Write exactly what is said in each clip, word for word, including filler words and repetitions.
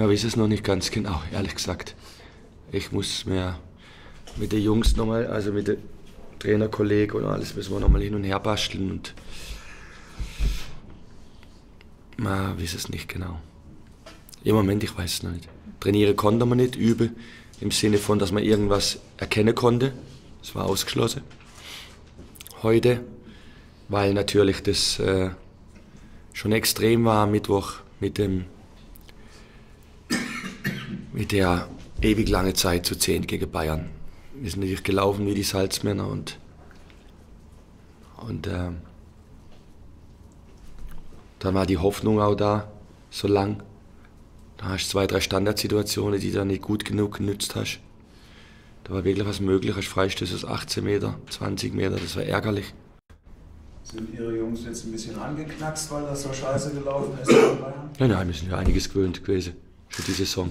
Man weiß es noch nicht ganz genau, ehrlich gesagt. Ich muss mir mit den Jungs nochmal, also mit den Trainerkollegen und alles, müssen wir nochmal hin und her basteln. Und man weiß es nicht genau. Im Moment, ich weiß es noch nicht. Trainieren konnte man nicht, üben, im Sinne von, dass man irgendwas erkennen konnte. Das war ausgeschlossen. Heute, weil natürlich das äh, schon extrem war am Mittwoch mit, dem, mit der ewig lange Zeit zu zehn gegen Bayern. Wir sind natürlich gelaufen wie die Salzmänner und, und äh, dann war die Hoffnung auch da, so lang. Da hast du zwei, drei Standardsituationen, die du nicht gut genug genützt hast. Da war wirklich was möglich, als Freistöße aus achtzehn Meter, zwanzig Meter, das war ärgerlich. Sind Ihre Jungs jetzt ein bisschen angeknackst, weil das so scheiße gelaufen ist? Nein, nein, wir sind ja einiges gewöhnt gewesen für die Saison.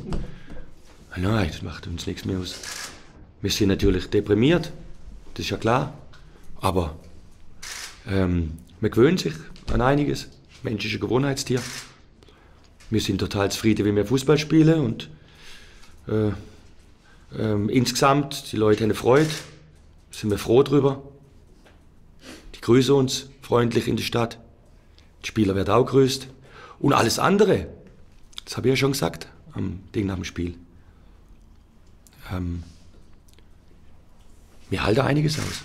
Nein, das macht uns nichts mehr aus. Wir sind natürlich deprimiert, das ist ja klar. Aber ähm, man gewöhnt sich an einiges. Mensch ist ein Gewohnheitstier. Wir sind total zufrieden, wie wir Fußball spielen. Und, äh, ähm, insgesamt, die Leute haben Freude, sind wir froh drüber. Die grüßen uns freundlich in der Stadt. Die Spieler werden auch grüßt. Und alles andere, das habe ich ja schon gesagt, am Ding nach dem Spiel. Ähm, wir halten einiges aus.